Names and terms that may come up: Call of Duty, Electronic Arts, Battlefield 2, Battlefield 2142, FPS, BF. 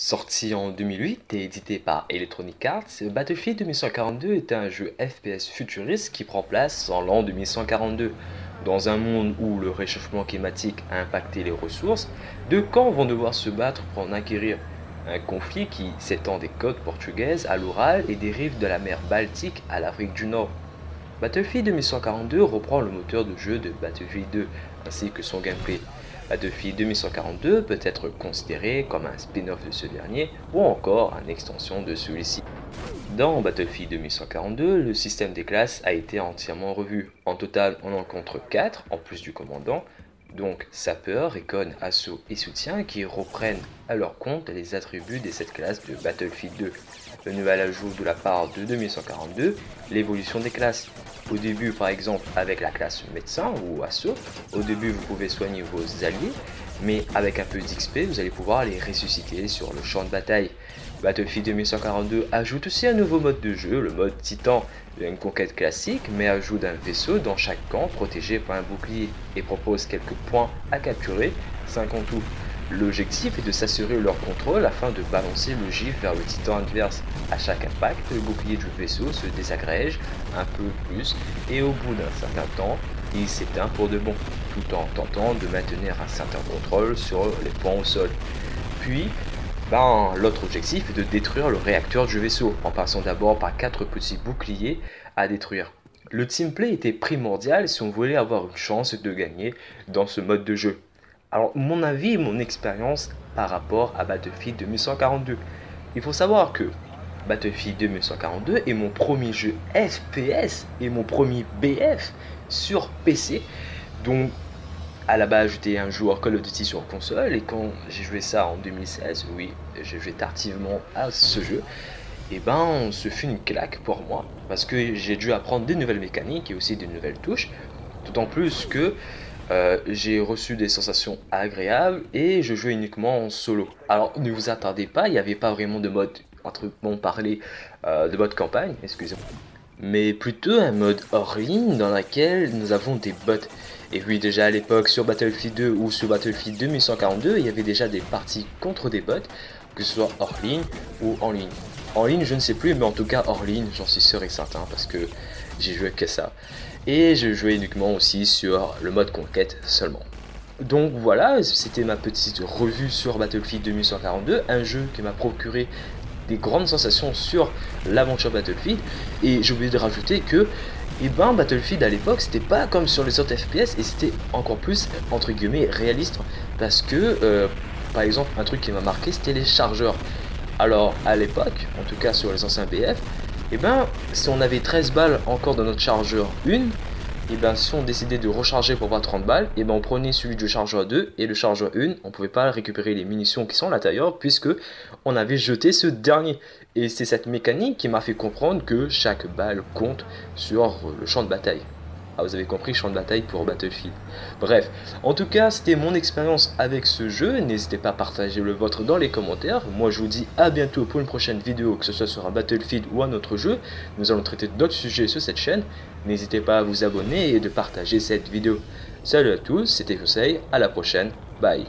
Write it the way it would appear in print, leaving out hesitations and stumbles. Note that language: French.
Sorti en 2008 et édité par Electronic Arts, Battlefield 2142 est un jeu FPS futuriste qui prend place en l'an 2142. Dans un monde où le réchauffement climatique a impacté les ressources, deux camps vont devoir se battre pour en acquérir. Un conflit qui s'étend des côtes portugaises à l'Oural et des rives de la mer Baltique à l'Afrique du Nord. Battlefield 2142 reprend le moteur de jeu de Battlefield 2 ainsi que son gameplay. Battlefield 2142 peut être considéré comme un spin-off de ce dernier ou encore une extension de celui-ci. Dans Battlefield 2142, le système des classes a été entièrement revu. En total, on en compte 4 en plus du commandant, donc sapeurs, recon, assaut et soutien qui reprennent à leur compte les attributs des 7 classes de Battlefield 2. Le nouvel ajout de la part de 2142, l'évolution des classes. Au début par exemple avec la classe médecin ou assaut, au début vous pouvez soigner vos alliés, mais avec un peu d'XP vous allez pouvoir les ressusciter sur le champ de bataille. Battlefield 2142 ajoute aussi un nouveau mode de jeu, le mode titan, une conquête classique mais ajoute un vaisseau dans chaque camp protégé par un bouclier et propose quelques points à capturer, 5 en tout. L'objectif est de s'assurer leur contrôle afin de balancer le gif vers le titan adverse. À chaque impact, le bouclier du vaisseau se désagrège un peu plus et au bout d'un certain temps, il s'éteint pour de bon, tout en tentant de maintenir un certain contrôle sur les points au sol. Puis, l'autre objectif est de détruire le réacteur du vaisseau en passant d'abord par 4 petits boucliers à détruire. Le teamplay était primordial si on voulait avoir une chance de gagner dans ce mode de jeu. Alors mon avis, mon expérience par rapport à Battlefield 2142. Il faut savoir que Battlefield 2142 est mon premier jeu FPS et mon premier BF sur PC. Donc à la base j'étais un joueur Call of Duty sur console et quand j'ai joué ça en 2016, oui j'ai joué tardivement à ce jeu. Et ce fut une claque pour moi parce que j'ai dû apprendre des nouvelles mécaniques et aussi des nouvelles touches. D'autant plus que j'ai reçu des sensations agréables et je jouais uniquement en solo. Alors ne vous attendez pas, il n'y avait pas vraiment de mode, de mode campagne, excusez-moi. Mais plutôt un mode hors ligne dans lequel nous avons des bots. Et oui, déjà à l'époque sur Battlefield 2 ou sur Battlefield 2142, il y avait déjà des parties contre des bots, que ce soit hors ligne ou en ligne. En ligne, je ne sais plus, mais en tout cas hors ligne, j'en suis sûr et certain parce que j'ai joué que ça. Et je jouais uniquement aussi sur le mode conquête seulement. Donc voilà, c'était ma petite revue sur Battlefield 2142, un jeu qui m'a procuré des grandes sensations sur l'aventure Battlefield. Et j'ai oublié de rajouter que Battlefield à l'époque c'était pas comme sur les autres FPS et c'était encore plus entre guillemets réaliste. Parce que par exemple un truc qui m'a marqué c'était les chargeurs. Alors à l'époque, en tout cas sur les anciens BF, si on avait 13 balles encore dans notre chargeur 1, si on décidait de recharger pour avoir 30 balles, on prenait celui du chargeur 2 et le chargeur 1, on ne pouvait pas récupérer les munitions qui sont à l'intérieur puisque on avait jeté ce dernier. Et c'est cette mécanique qui m'a fait comprendre que chaque balle compte sur le champ de bataille. Ah, vous avez compris, champ de bataille pour Battlefield. Bref, en tout cas, c'était mon expérience avec ce jeu. N'hésitez pas à partager le vôtre dans les commentaires. Moi, je vous dis à bientôt pour une prochaine vidéo, que ce soit sur un Battlefield ou un autre jeu. Nous allons traiter d'autres sujets sur cette chaîne. N'hésitez pas à vous abonner et de partager cette vidéo. Salut à tous, c'était Conseil, à la prochaine, bye.